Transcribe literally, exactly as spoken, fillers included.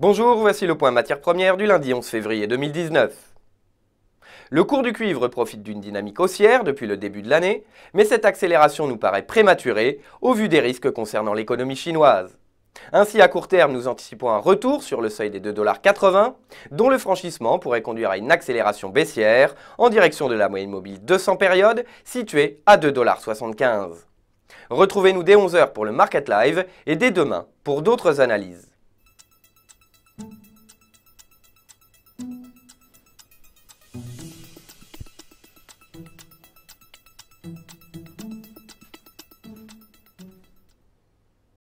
Bonjour, voici le point matière première du lundi onze février deux mille dix-neuf. Le cours du cuivre profite d'une dynamique haussière depuis le début de l'année, mais cette accélération nous paraît prématurée au vu des risques concernant l'économie chinoise. Ainsi, à court terme, nous anticipons un retour sur le seuil des deux virgule quatre-vingts dollars, dont le franchissement pourrait conduire à une accélération baissière en direction de la moyenne mobile deux cents périodes située à deux virgule soixante-quinze dollars. Retrouvez-nous dès onze heures pour le Market Live et dès demain pour d'autres analyses.